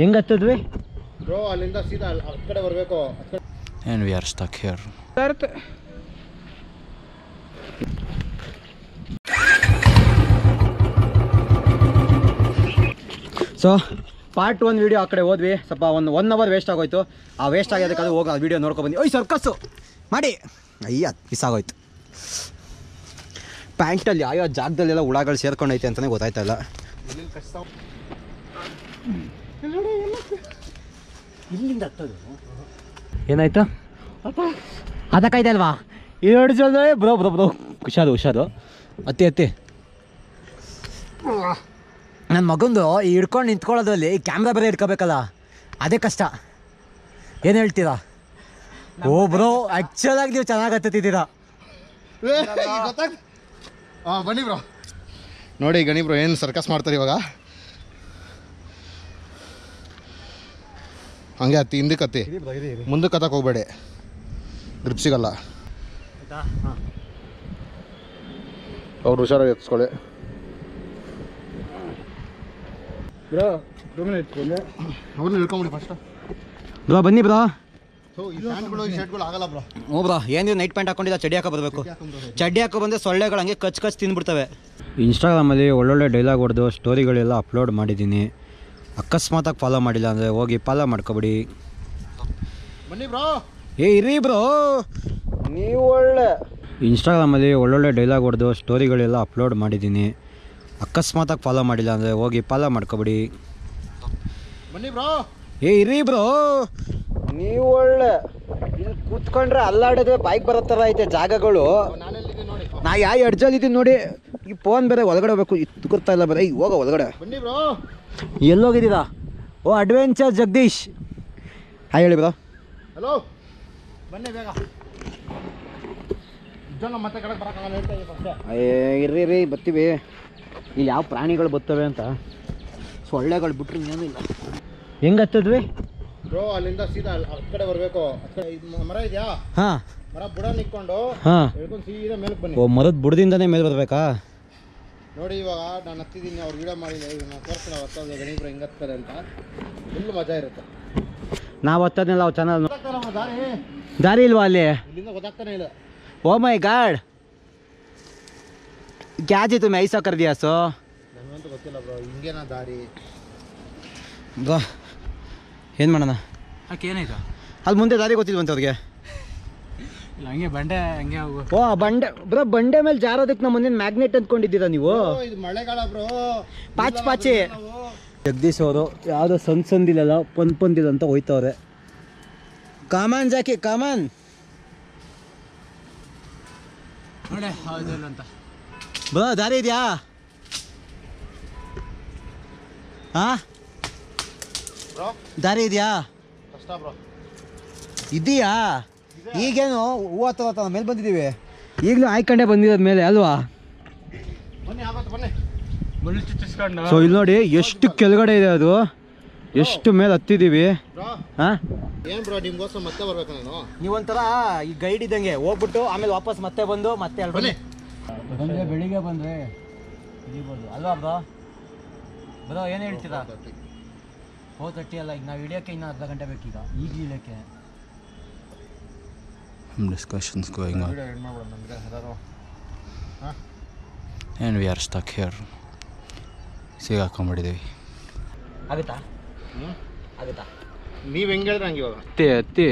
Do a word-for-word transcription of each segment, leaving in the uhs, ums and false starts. ಹೆಂಗ್ ಹತ್ತದ್ವಿ ಬ್ರೋ? ಅಲ್ಲಿಂದ ಸೀದಾ ಆ ಕಡೆ ಬರಬೇಕು. And we are stuck here. So part one video ಆ ಕಡೆ ಹೋದ್ವಿ, ಸ್ವಲ್ಪ ಒಂದು ಒನ್ ಅವರ್ ವೇಸ್ಟ್ ಆಗೋಯ್ತು. ಆ ವೇಸ್ಟ್ ಆಗಿದ್ದಕ್ಕಾದ್ರೂ ಹೋಗಿ ಆ ವೀಡಿಯೋ ನೋಡ್ಕೊಬಂದು ಓಯ್ ಸರ್ಕಸ್ಸು ಮಾಡಿ ಅಯ್ಯ ಮಿಸ್ ಆಗೋಯ್ತು. ಪ್ಯಾಂಟಲ್ಲಿ ಯಾವ ಯಾವ ಜಾಗದಲ್ಲೆಲ್ಲ ಹುಳಗಳು ಸೇರ್ಕೊಂಡೈತೆ ಅಂತಲೇ ಗೊತ್ತಾಯ್ತಲ್ಲ. ಇಲ್ಲಿಂದ ಏನಾಯ್ತು ಅದಕ್ಕಾಯ್ತು ಅಲ್ವಾ? ಎರಡು ಜನ ಬ್ರೋ ಬ್ರೋ ಬ್ರೋ ಹುಷಾರು ಹುಷಾರು ಅತ್ತೆ ಅತ್ತೆ. ನನ್ನ ಮಗಂದು ಈ ಹಿಡ್ಕೊಂಡು ನಿಂತ್ಕೊಳ್ಳೋದ್ರಲ್ಲಿ ಕ್ಯಾಮ್ರಾ ಬೇರೆ ಹಿಡ್ಕೋಬೇಕಲ್ಲ, ಅದೇ ಕಷ್ಟ. ಏನು ಹೇಳ್ತೀರಾ? ಓ ಬ್ರೋ ಆ್ಯಕ್ಚುಲಾಗಿ ನೀವು ಚೆನ್ನಾಗಿ ಹತ್ತಿದ್ದೀರಾ. ಹಾಂ ಬನ್ನಿ ಬ್ರೋ, ನೋಡಿ ಗಣಿ ಬ್ರೋ ಏನು ಸರ್ಕಸ್ ಮಾಡ್ತಾರೆ ಇವಾಗ. ಹಂಗೆ ಹತ್ತಿ, ಹಿಂದಕ್ಕೆ ಹತ್ತಿ, ಮುಂದಕ್ಕೆ ಹತ್ತಕ್ಕೆ ಹೋಗ್ಬೇಡಿ, ಗ್ರಿಪ್ ಸಿಗಲ್ಲ. ಅವ್ರು ಹುಷಾರಾಗಿ ಎತ್ಸ್ಕೊಳ್ಳಿ ಬ್ರೋ. ರೂಮಲ್ಲಿ ಇಟ್ಕೊಂಡೆ ಅವ್ರನ್ನ ಹಿಡ್ಕೊಂಬಿಡಿ ಫಸ್ಟ್ ಬ್ರೋ. ಬನ್ನಿ ಬ್ರೋ. ಹ್ಞೂ ಬ್ರೋ, ಏನಿದೆ ನೈಟ್ ಪ್ಯಾಂಟ್ ಹಾಕೊಂಡಿದ್ದ ಚಡ್ಡಿ ಹಾಕೋ ಬರಬೇಕು. ಚಡ್ಡಿ ಹಾಕೋ ಬಂದರೆ ಸೊಳ್ಳೆಗಳು ಹಂಗೆ ಕಚ್ ಕಚ್ ತಿಂದ್ಬಿಡ್ತವೆ. ಇನ್ಸ್ಟಾಗ್ರಾಮಲ್ಲಿ ಒಳ್ಳೊಳ್ಳೆ ಡೈಲಾಗ್ ಹೊಡೆದು ಸ್ಟೋರಿಗಳೆಲ್ಲ ಅಪ್ಲೋಡ್ ಮಾಡಿದ್ದೀನಿ. ಅಕಸ್ಮಾತಾಗಿ ಫಾಲೋ ಮಾಡಿಲ್ಲ ಅಂದರೆ ಹೋಗಿ ಫಾಲೋ ಮಾಡ್ಕೊಬಿಡಿ. ಬನ್ನಿ ಬ್ರೋ. ಏ ಇರಿ ಬ್ರೋ ನೀವು ಒಳ್ಳೆ. ಇನ್ಸ್ಟಾಗ್ರಾಮಲ್ಲಿ ಒಳ್ಳೊಳ್ಳೆ ಡೈಲಾಗ್ ಹೊಡೆದು ಸ್ಟೋರಿಗಳೆಲ್ಲ ಅಪ್ಲೋಡ್ ಮಾಡಿದ್ದೀನಿ. ಅಕಸ್ಮಾತಾಗಿ ಫಾಲೋ ಮಾಡಿಲ್ಲ ಅಂದರೆ ಹೋಗಿ ಫಾಲೋ ಮಾಡ್ಕೊಬಿಡಿ. ಬನ್ನಿ ಬ್ರೋ. ಏ ಇರಿ ಬ್ರೋ ನೀವು ಒಳ್ಳೆ. ಇಲ್ಲಿ ಕೂತ್ಕೊಂಡ್ರೆ ಅಲ್ಲಾಡಿದ್ರೆ ಬೈಕ್ ಬರೋ ಥರ ಐತೆ ಜಾಗಗಳು. ನಾ ಯಾವ ಎಡ್ಜಲ್ಲಿದ್ದೀನಿ ನೋಡಿ. ಈ ಫೋನ್ ಬೇರೆ ಒಳಗಡೆ ಹೋಗ್ಬೇಕು, ಇತ್ಕೊಡ್ತಾ ಇಲ್ಲ ಬೇರೆ. ಈಗ ಹೋಗ ಒಳಗಡೆ. ಬನ್ನಿ ಬ್ರೋ. ಎಲ್ಲೋಗಿದ್ದೀರಾ? ಓ ಅಡ್ವೆಂಚರ್ ಜಗದೀಶ್. ಹಾಯ್ ಹೇಳಿ ಬ್ರೋ. ಹಲೋ ಬನ್ನಿ ಬೇಗ. ಏ ಇರ್ರಿ ರೀ ಬರ್ತೀವಿ. ಇಲ್ಲಿ ಯಾವ ಪ್ರಾಣಿಗಳು ಬರ್ತವೆ ಅಂತ, ಸೊಳ್ಳೆಗಳು ಬಿಟ್ಟರೆ ಏನೂ ಇಲ್ಲ. ಹೆಂಗೆ ಹತ್ತದ್ವಿ ಬ್ರೋ? ಅಲ್ಲಿಂದ ಸೀದಾ ಆ ಕಡೆ ಬರಬೇಕು. ಮರ ಇದೆಯಾ? ಹಾಂ ಮರ ಬುಡ ನಿಕ್ಕೊಂಡು ಹಾಂ ಹೇಳ್ಕೊಂಡು ಸೀದಾ ಮೇಲಕ್ಕೆ ಬನ್ನಿ. ಓ ಮರದ ಬುಡದಿಂದನೇ ಮೇಲೆ ಬರಬೇಕಾ? ನೋಡಿ ಇವಾಗ ನಾನು ಹತ್ತಿದ್ದೀನಿ, ಅವ್ರು ವೀಡಿಯೋ ಮಾಡಿದ್ದಾರೆ, ಇದನ್ನು ತೋರಿಸ್ತಾರೆ. ಅವ್ರು ಹತ್ತೋದು ಗಣೀಬ್ರು ಹೆಂಗೆ ಹತ್ತಾರೆ ಅಂತ ಫುಲ್ ಮಜಾ ಇರುತ್ತೆ. ನಾವು ಹತ್ತೋದ್ನೆಲ್ಲ ಅವ್ರು ಚೆನ್ನಾಗಿ ದಾರಿ ದಾರಿ ಇಲ್ವಾ ಅಲ್ಲಿ? ಇಲ್ಲಿಂದ ಗೊತ್ತಾಗ್ತಾನೆ ಇಲ್ಲ. ಓ ಮೈ ಗಾಡ್, ಕ್ಯಾಜಿ ತುಮಿ ಐಸಾ ಕರ್ದಿಯಾ? ಸೊ ನನಗಂತೂ ಗೊತ್ತಿಲ್ಲ ಬ್ರೋ ಹಿಂಗೇನಾ ದಾರಿ. ಬ್ರೋ ಏನು ಮಾಡೋಣ? ಅದಕ್ಕೆ ಏನಾಯ್ತು? ಅಲ್ಲಿ ಮುಂದೆ ದಾರಿ ಗೊತ್ತಿಲ್ವಂತೆ ಅವ್ರಿಗೆ. ಇಲ್ಲ ಹಂಗೆ ಬಂಡೆ ಹಂಗೆ ಹೋಗು. ಓ ಬಂಡೆ ಬ್ರೋ, ಬಂಡೆ ಮೇಲೆ ಜಾರೋದಕ್ಕೆ ನಮ್ಮ ಮುಂದಿನ ಮ್ಯಾಗ್ನೆಟ್ ಅಂದ್ಕೊಂಡಿದ್ದೀರಾ ನೀವು? ಇದು ಮಳೆಗಾಲ ಬ್ರೋ, ಪಾಚಿ ಪಾಚಿ. ಜಗದೀಶ್ ಅವರು ಯಾವುದೋ ಸಂದ್ ಸಂದಿಲ್ಲ ಪಂದ್ ಪಂದಿಲ್ಲ ಅಂತ ಹೋಯ್ತವ್ರೆ. ಕಾಮನ್ ಜಾಕಿ ಕಾಮನ್ ನೋಡೆ ಹೌದಲ್ಲ ಅಂತ ಬ್ರೋ. ದಾರಿ ಇದೆಯಾ? ಹಾಂ ಬ್ರೋ ದಾರಿ ಇದೆಯಾ? ಕಷ್ಟ ಬ್ರೋ. ಇದೆಯಾ? ಈಗೇನು ಹೂವು ಹತ್ತದ ಮೇಲೆ ಬಂದಿದ್ದೀವಿ, ಈಗಲೂ ಆಯ್ಕೊಂಡೆ ಬಂದಿರೋದ ಮೇಲೆ ಅಲ್ವಾ? ಸೊ ಇಲ್ಲಿ ನೋಡಿ ಎಷ್ಟು ಕೆಳಗಡೆ ಇದೆ ಅದು, ಎಷ್ಟು ಮೇಲೆ ಹತ್ತಿದ್ದೀವಿ. ಹಾಂ ಏನು ಬ್ರೋ ನಿಮ್ಗೋಸ್ಕರ ಮತ್ತೆ ಬರ್ಬೇಕು ನಾನು. ನೀವೊಂಥರ ಈ ಗೈಡ್ ಇದ್ದಂಗೆ ಹೋಗ್ಬಿಟ್ಟು ಆಮೇಲೆ ವಾಪಸ್ ಮತ್ತೆ ಬಂದು ಮತ್ತೆ ಹೇಳ್ಬನ್ನಿ. ಬಂದರೆ ಬೆಳಿಗ್ಗೆ ಬಂದರೆ ಇಳಿಬೋದು ಅಲ್ವಾ ಬ್ರೋ? ಬ್ರೋ ಏನು ಹೇಳ್ತೀರಾ? ಫೋರ್ ತರ್ಟಿ ಅಲ್ಲ ಈಗ, ನಾವು ಇಳಿಯೋಕ್ಕೆ ಇನ್ನೂ ಅರ್ಧ ಗಂಟೆ ಬೇಕೀಗ, ಈಗ ಇಳಿಯೋಕ್ಕೆ. Discussions going on and we are stuck here. ಸಿಗಾಕೊಂಡ್ಬಿಟ್ಟಿದ್ದೀವಿ. ಆಗುತ್ತಾ ಆಗುತ್ತಾ ನೀವು ಹೆಂಗೆ ಹೇಳಿದ್ರೆ ಹಂಗೆ. ಇವಾಗ ಅತ್ತೆ ಅತ್ತೆ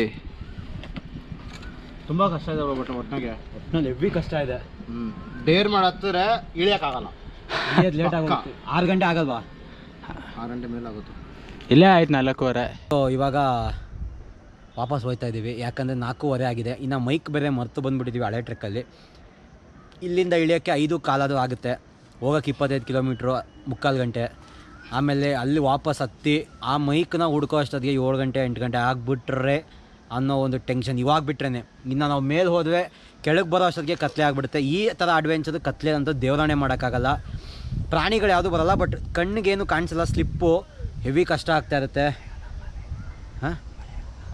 ತುಂಬ ಕಷ್ಟ ಇದೆ ಬಟ್ ಒಟ್ಟಿನಾಗೆ ಒಟ್ಟಿನಲ್ಲಿ ಹೆವಿ ಕಷ್ಟ ಇದೆ. ಹ್ಞೂ ಡೇರ್ ಮಾಡಿ ಹತ್ತಿದ್ರೆ ಇಳಿಯೋಕ್ಕಾಗಲ್ಲ. ಇಳಿಯೋದು ಲೇಟ್ ಆಗುತ್ತೆ. ಆರು ಗಂಟೆ ಆಗಲ್ವಾ? ಆರು ಗಂಟೆ ಮೇಲೆ ಆಗುತ್ತೆ. ಇಲ್ಲೇ ಆಯ್ತು ನಾಲ್ಕೂವರೆ. ಸೊ ಇವಾಗ ವಾಪಸ್ ಹೋಗ್ತಾ ಇದ್ದೀವಿ, ಯಾಕಂದರೆ ನಾಲ್ಕೂವರೆ ಆಗಿದೆ. ಇನ್ನು ಮೈಕ್ ಬೇರೆ ಮರೆತು ಬಂದುಬಿಟ್ಟಿದ್ದೀವಿ ಹಳೆ ಟ್ರೆಕ್ಕಲ್ಲಿ. ಇಲ್ಲಿಂದ ಇಳಿಯೋಕ್ಕೆ ಐದು ಕಾಲಾದರೂ ಆಗುತ್ತೆ, ಹೋಗೋಕ್ಕೆ ಇಪ್ಪತ್ತೈದು ಕಿಲೋಮೀಟ್ರು ಮುಕ್ಕಾಲು ಗಂಟೆ. ಆಮೇಲೆ ಅಲ್ಲಿ ವಾಪಸ್ ಹತ್ತಿ ಆ ಮೈಕ್ನ ಹುಡ್ಕೋ ಅಷ್ಟೊತ್ತಿಗೆ ಏಳು ಗಂಟೆ ಎಂಟು ಗಂಟೆ ಆಗಿಬಿಟ್ರೆ ಅನ್ನೋ ಒಂದು ಟೆನ್ಷನ್ ಇವಾಗ ಬಿಟ್ರೇ. ಇನ್ನು ನಾವು ಮೇಲೆ ಹೋದರೆ ಕೆಳಗೆ ಬರೋ ಅಷ್ಟೊತ್ತಿಗೆ ಕತ್ಲೆ ಆಗಿಬಿಡುತ್ತೆ. ಈ ಥರ ಅಡ್ವೆಂಚರ್ ಕತ್ಲೆ ಅಂತ ದೇವರಾಣೆ ಮಾಡೋಕ್ಕಾಗಲ್ಲ. ಪ್ರಾಣಿಗಳು ಯಾವುದೂ ಬರೋಲ್ಲ, ಬಟ್ ಕಣ್ಣಿಗೇನು ಕಾಣಿಸಲ್ಲ. ಸ್ಲಿಪ್ಪು ಹೆವಿ ಕಷ್ಟ ಆಗ್ತಾ ಇರುತ್ತೆ. ಹಾಂ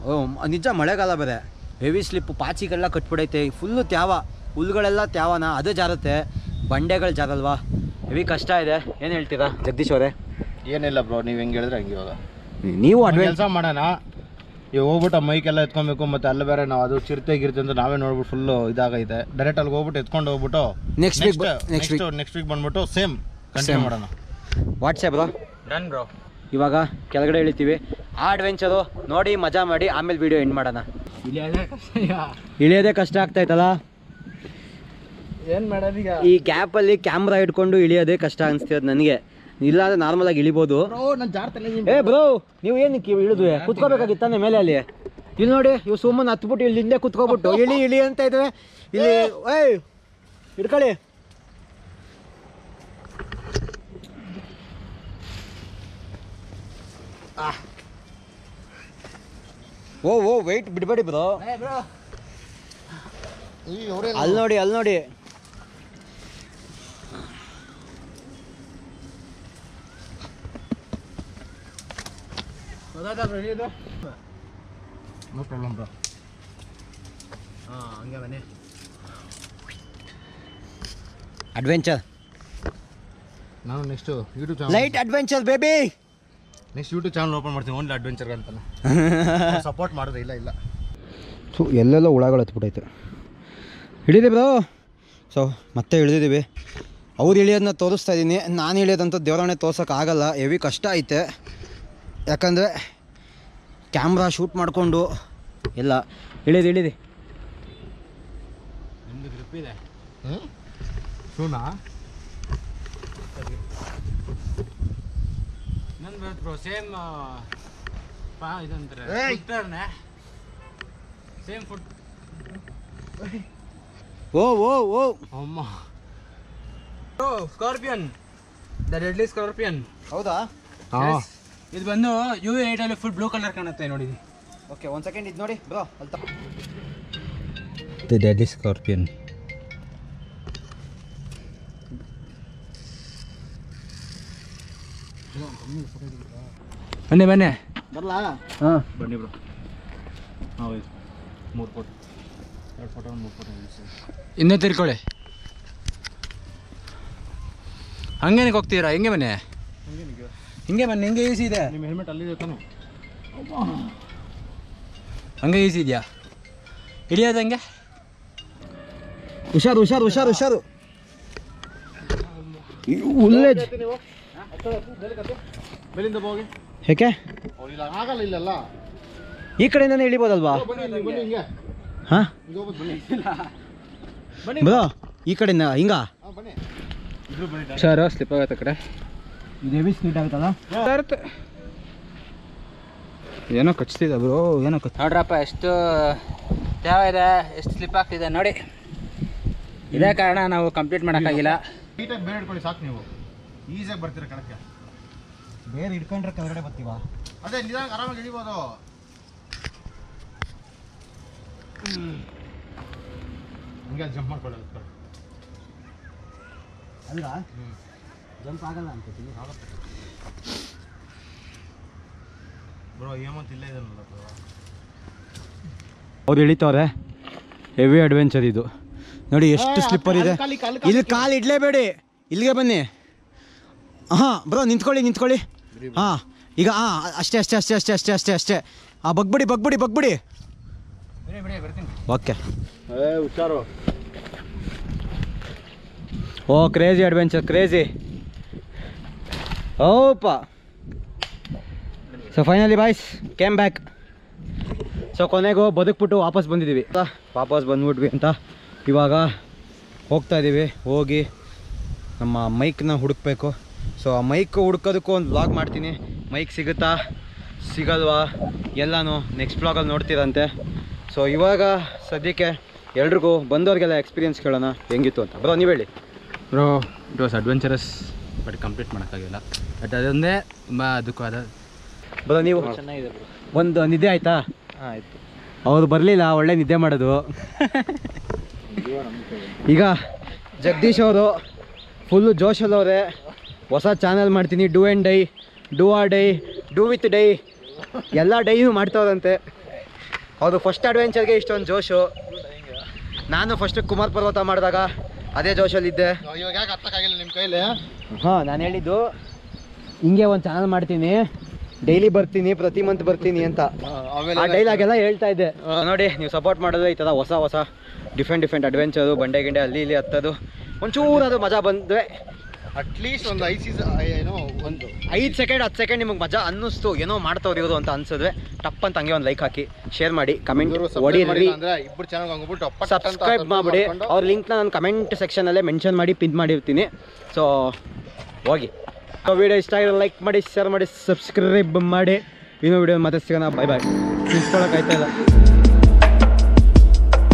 ಓ ನಿಜ ಮಳೆಗಾಲ ಬೇರೆ, ಹೆವಿ ಸ್ಲಿಪ್ಪು, ಪಾಚಿಗಳೆಲ್ಲ ಕಟ್ಬಿಡೈತೆ, ಫುಲ್ಲು ತ್ಯಾವ, ಹುಲ್ಲುಗಳೆಲ್ಲ ತ್ಯಾವನ, ಅದು ಜಾರುತ್ತೆ, ಬಂಡೆಗಳು ಜಾರಲ್ವಾ, ಹೆವಿ ಕಷ್ಟ ಇದೆ. ಏನು ಹೇಳ್ತೀರಾ ಜಗದೀಶ್ ಅವರೇ? ಏನಿಲ್ಲ ಬ್ರೋ ನೀವು ಹೆಂಗೆ ಹೇಳಿದ್ರೆ ಹಂಗೆ. ಇವಾಗ ನೀವು ಕೆಲಸ ಮಾಡೋಣ. ಇವಾಗ ಹೋಗ್ಬಿಟ್ಟು ಮೈಕೆಲ್ಲ ಎತ್ಕೊಬೇಕು ಮತ್ತೆ ಅಲ್ಲಿ ಬೇರೆ ನಾವು ಅದು ಚಿರತೆ ಗಿರತೆ ಅಂತ ನಾವೇ ನೋಡ್ಬಿಟ್ಟು ಫುಲ್ಲು ಇದಾಗೈತೆ. ಡೈರೆಕ್ಟ್ ಅಲ್ಲಿ ಹೋಗ್ಬಿಟ್ಟು ಎತ್ಕೊಂಡು ಹೋಗ್ಬಿಟ್ಟು next week next next week ಬಂದ್ಬಿಟ್ಟು ಸೇಮ್ ಕಂಟಿನ್ಯೂ ಮಾಡೋಣ. WhatsApp bro done bro. ಇವಾಗ ಕೆಳಗಡೆ ಇಳಿತೀವಿ, ಆ ಅಡ್ವೆಂಚರು ನೋಡಿ ಮಜಾ ಮಾಡಿ ಆಮೇಲೆ ವಿಡಿಯೋ ಎಂಡ್ ಮಾಡೋಣ. ಇಳಿಯೋದೇ ಕಷ್ಟ ಆಗ್ತಾಯ್ತಲ್ಲ ಏನು ಮಾಡೋದು ಈಗ, ಈ ಗ್ಯಾಪಲ್ಲಿ ಕ್ಯಾಮ್ರಾ ಇಟ್ಕೊಂಡು ಇಳಿಯೋದೇ ಕಷ್ಟ ಅನಿಸ್ತಿರೋದು ನನಗೆ. ಇಲ್ಲ ಅಂದ್ರೆ ನಾರ್ಮಲ್ ಆಗಿ ಇಳಿಬೋದು. ಏ ಬ್ರೋ ನೀವು ಏನು ಇಳಿದು ಕುತ್ಕೋಬೇಕಾಗಿತ್ತಾನೆ ಮೇಲೆ ಅಲ್ಲಿ. ಇಲ್ಲಿ ನೋಡಿ ಇವು ಸುಮ್ಮನೆ ಹತ್ಬಿಟ್ಟು ಇಲ್ಲಿ ಹಿಂದೆ ಕುತ್ಕೊಬಿಟ್ಟು ಇಳಿ ಇಳಿ ಅಂತ ಇದ್ರೆ ಇಲ್ಲಿ ಏಯ್ ಹಿಡ್ಕೊಳ್ಳಿ. ಓ ಓ ವೆಯ್ಟ್ ಬಿಡಬೇಡಿ ಬ್ರೋ. ಅಲ್ಲಿ ನೋಡಿ ಅಲ್ಲಿ ನೋಡಿ ಅಡ್ವೆಂಚರ್. ನಾನು next YouTube channel light adventure baby. Next YouTube channel open ಮಾಡ್ತೀನಿ ಓನ್ಲಿ ಅಡ್ವೆಂಚರ್ ಅಂತಾನೆ. ಸಪೋರ್ಟ್ ಮಾಡೋದು ಇಲ್ಲ ಇಲ್ಲ. ಸೊ ಎಲ್ಲೆಲ್ಲ ಹುಳಗಳು ಹತ್ಬಿಟ್ಟೈತೆ. ಹಿಡಿದೆ ಬ್ರೋ. ಸೊ ಮತ್ತೆ ಇಳಿದಿದ್ದೀವಿ. ಅವ್ರು ಇಳಿಯೋದನ್ನ ತೋರಿಸ್ತಾ ಇದ್ದೀನಿ, ನಾನು ಇಳಿಯೋದಂತ ದೇವರಾಣೆ ತೋರ್ಸೋಕ್ಕಾಗಲ್ಲ, ಹೆವಿ ಕಷ್ಟ ಐತೆ. ಯಾಕಂದರೆ ಕ್ಯಾಮ್ರಾ ಶೂಟ್ ಮಾಡಿಕೊಂಡು ಎಲ್ಲ ಇಳಿದು ಇಳಿದು ನಿಮ್ಮದು ಗ್ರಿಪ್ ಇದೆ ಶೂನಾ ನನ್ನ ಬ್ರೋ. ಸೇಮ್ ಪಾ ಇದಂದ್ರೆ ಫುಟ್ನೇ ಸೇಮ್ ಫುಟ್. ಓ ಓ ಓ ಅಮ್ಮ bro scorpion, the deadly scorpion. ಹೌದಾ ಹಾ. ಇದು ಬಂದು ಯು ಏಟ್ ಅಲ್ಲಿ ಫುಲ್ ಬ್ಲೂ ಕಲರ್ ಕಾಣುತ್ತೆ ನೋಡಿ. ಓಕೆ ಒಂದು ಸೆಕೆಂಡ್ ಇದು ನೋಡಿ ಬ್ರೋ. ಅಲ್ತ ದಿ ಡೆಡ್ಲಿ ಸ್ಕಾರ್ಪಿಯನ್. ಬನ್ನಿ ಬನ್ನಿ ಬರಲಾ. ಹಾಂ ಬನ್ನಿ ಬ್ರೋ. ಹಾಂ ಹೋಯ್ತು ಮೂರು ಫೋಟೋ ಎರಡು ಫೋಟೋ ಮೂರು ಫೋಟೋ ಇನ್ನೂ ತಿರ್ಕೊಳ್ಳಿ. ಹಂಗೇನಕ್ಕೆ ಹೋಗ್ತೀರಾ? ಹೆಂಗೆ ಬನ್ನಿ ಹಿಂಗೆ ಬನ್ನಿ, ಹಿಂಗೆ ಈಸಿ ಇದೆ. ನಿಮ್ಮ ಹೆಲ್ಮೆಟ್ ಅಲ್ಲಿದೆ ತಾನು. ಹಂಗೆ ಈಸಿ ಇದೆಯಾ ಇಳಿಯೋದಂಗೆ? ಹುಷಾರು ಹುಷಾರು ಹುಷಾರು ಹುಷಾರು. ಏಕೆ ಈ ಕಡೆಯಿಂದಾನೆ ಇಳಿಬೋದಲ್ವಾ? ಹಾಂ ಬ್ರೋ ಈ ಕಡೆಯಿಂದ ಹಿಂಗ ಹುಷಾರು, ಸ್ಲಿಪ್ ಆಗತ್ತೆ ಕಡೆ. ಇದೇವಿ ಸ್ಪೀಡ್ ಆಗುತ್ತಲ್ಲ ಏನೋ ಕಚ್ತಿದೆ ಬ್ರೋ, ಏನೋ ಕಚ್ ನೋಡ್ರಪ್ಪ ಎಷ್ಟು ಯಾವ ಇದೆ, ಎಷ್ಟು ಸ್ಲಿಪ್ ಆಗ್ತಿದೆ ನೋಡಿ. ಇದೇ ಕಾರಣ ನಾವು ಕಂಪ್ಲೀಟ್ ಮಾಡೋಕ್ಕಾಗಿಲ್ಲ. ನೀಟಾಗಿ ಬೇರೆ ಹಿಡ್ಕೊಳ್ಳಿ ಸಾಕು, ನೀವು ಈಸಿಯಾಗಿ ಬರ್ತೀರ ಕಣಕ್ಕೆ. ಬೇರೆ ಹಿಡ್ಕೊಂಡ್ರೆ ಕೆಳಗಡೆ ಬರ್ತೀವ, ಅದೇ ನಿಧಾನ ಆರಾಮಾಗಿ ಇಳಿಬೋದು. ಹಂಗೆ ಜಂಪ್ ಮಾಡ್ಕೊಳ್ಳೋದು ಅಲ್ಲ, ಜಂಪ್ ಆಗಲ್ಲ ಅಂತೀನಿ ಬ್ರೋ. ಏಮಂತ ಇಲ್ಲ ಇದನ್ನಲ್ಲ ಬ್ರೋ. ಅವ್ರು ಇಳಿತವ್ರೆ, ಹೆವಿ ಅಡ್ವೆಂಚರ್ ಇದು ನೋಡಿ. ಎಷ್ಟು ಸ್ಲಿಪ್ಪರ್ ಇದೆ ಇಲ್ಲಿ. ಕಾಲು ಇಡಲೇಬೇಡಿ, ಇಲ್ಲಿಗೆ ಬನ್ನಿ. ಹಾಂ ಬ್ರೋ ನಿಂತ್ಕೊಳ್ಳಿ ನಿಂತ್ಕೊಳ್ಳಿ. ಹಾಂ ಈಗ ಹಾಂ ಅಷ್ಟೇ ಅಷ್ಟೇ ಅಷ್ಟೇ ಅಷ್ಟೇ ಅಷ್ಟೇ ಅಷ್ಟೇ ಅಷ್ಟೇ ಹಾಂ ಬಗ್ಬಿಡಿ ಬಗ್ಬಿಡಿ ಬಗ್ಬಿಡಿ. ಓಕೆ ಹುಷಾರು. ಓ ಕ್ರೇಜಿ ಅಡ್ವೆಂಚರ್ ಕ್ರೇಜಿ. ಓಪ so finally boys came back. So ಕೊನೆಗೂ ಬದುಕ್ಬಿಟ್ಟು ವಾಪಸ್ ಬಂದಿದ್ದೀವಿ. ವಾಪಸ್ ಬಂದ್ಬಿಟ್ವಿ ಅಂತ ಇವಾಗ ಹೋಗ್ತಾ ಇದ್ದೀವಿ. ಹೋಗಿ ನಮ್ಮ ಮೈಕ್ನ ಹುಡುಕಬೇಕು. ಸೊ ಆ ಮೈಕ್ ಹುಡ್ಕೋದಕ್ಕೂ ಒಂದು ವ್ಲಾಗ್ ಮಾಡ್ತೀನಿ. ಮೈಕ್ ಸಿಗುತ್ತಾ ಸಿಗಲ್ವಾ ಎಲ್ಲನೂ ನೆಕ್ಸ್ಟ್ ವ್ಲಾಗಲ್ಲಿ ನೋಡ್ತೀರಂತೆ. ಸೊ ಇವಾಗ ಸದ್ಯಕ್ಕೆ ಎಲ್ರಿಗೂ ಬಂದವ್ರಿಗೆಲ್ಲ ಎಕ್ಸ್ಪೀರಿಯನ್ಸ್ ಕೇಳೋಣ ಹೆಂಗಿತ್ತು ಅಂತ. ಬ್ರೋ ನೀವು ಹೇಳಿ. Bro it was adventurous but complete ಮಾಡೋಕ್ಕಾಗಿಲ್ಲ, ಬಟ್ ಅದೊಂದೇ ತುಂಬ ದುಃಖ. ಅದ ಬ್ರೋ ನೀವು ಚೆನ್ನಾಗಿದೆ ಬ್ರೋ. ಒಂದು ನಿದ್ದೆ ಆಯಿತಾ? ಹಾಂ ಆಯಿತು. ಅವ್ರು ಬರಲಿಲ್ಲ ಒಳ್ಳೆ ನಿದ್ದೆ ಮಾಡೋದು. ಈಗ ಜಗದೀಶ್ ಅವರು ಫುಲ್ಲು ಜೋಶಲ್ ಅವರೇ. ಹೊಸ ಚಾನಲ್ ಮಾಡ್ತೀನಿ, do and die, do or die, do with die, ಎಲ್ಲ ಡೈನೂ ಮಾಡ್ತಾವ್ರಂತೆ. ಅವರು ಫಸ್ಟ್ ಅಡ್ವೆಂಚರ್ಗೆ ಇಷ್ಟೊಂದು ಜೋಶು. ನಾನು ಫಸ್ಟ್ ಕುಮಾರ್ ಪರ್ವತ ಮಾಡಿದಾಗ ಅದೇ ಜೋಶಲ್ಲಿದ್ದೆ. ಇವಾಗ ಯಾಕೆ ಅರ್ಥಕ್ಕಾಗಿಲ್ಲ ನಿಮ್ಮ ಕೈಲಿ? ಹಾಂ ನಾನು ಹೇಳಿದ್ದು ಹಿಂಗೆ ಒಂದು ಚಾನಲ್ ಮಾಡ್ತೀನಿ, ಡೈಲಿ ಬರ್ತೀನಿ, ಪ್ರತಿ ಮಂತ್ ಬರ್ತೀನಿ ಅಂತ ಆ ಡೈಲಾಗ್ ಎಲ್ಲ ಹೇಳ್ತಾ ಇದ್ದೆ. ನೋಡಿ ನೀವು ಸಪೋರ್ಟ್ ಮಾಡೋದು ಈ ಥರ ಹೊಸ ಹೊಸ ಡಿಫ್ರೆಂಟ್ ಡಿಫ್ರೆಂಟ್ ಅಡ್ವೆಂಚರು, ಬಂಡೆ ಗಿಂಡೆ ಅಲ್ಲಿ ಇಲ್ಲಿ ಹತ್ತೋದು, ಒಂಚೂರು ಅದು ಮಜಾ ಬಂದ್ವೆ. ಅಟ್ಲೀಸ್ಟ್ ಒಂದು ಐದು ಸೀಸನ್ ಏನೋ ಒಂದು ಐದು ಸೆಕೆಂಡ್ ಹತ್ತು ಸೆಕೆಂಡ್ ನಿಮಗೆ ಮಜಾ ಅನ್ನಿಸ್ತು, ಏನೋ ಮಾಡ್ತಾವ್ರಿ ಇರೋದು ಅಂತ ಅನ್ಸಿದ್ರೆ ಟಪ್ ಅಂತ ಹಂಗೆ ಒಂದು ಲೈಕ್ ಹಾಕಿ, ಶೇರ್ ಮಾಡಿ, ಕಮೆಂಟ್ ಹೊಡೀರಿ, ಸಬ್ಸ್ಕ್ರೈಬ್ ಮಾಡಿಬಿಡಿ. ಅವ್ರ ಲಿಂಕ್ನ ನಾನು ಕಮೆಂಟ್ ಸೆಕ್ಷನಲ್ಲೇ ಮೆನ್ಷನ್ ಮಾಡಿ ಪಿನ್ ಮಾಡಿರ್ತೀನಿ. ಸೊ ಹೋಗಿ. ಸೊ ವೀಡಿಯೋ ಇಷ್ಟ ಆಗಿರೋ ಲೈಕ್ ಮಾಡಿ, ಶೇರ್ ಮಾಡಿ, ಸಬ್ಸ್ಕ್ರೈಬ್ ಮಾಡಿ. ಇನ್ನೂ ವೀಡಿಯೋ ಮತ್ತೆ ಸಿಗೋಣ. ಬಾಯ್ ಬಾಯ್. ತಿಳ್ಸ್ಕೊಳಕ್ಕಾಯ್ತಾ ಇಲ್ಲ.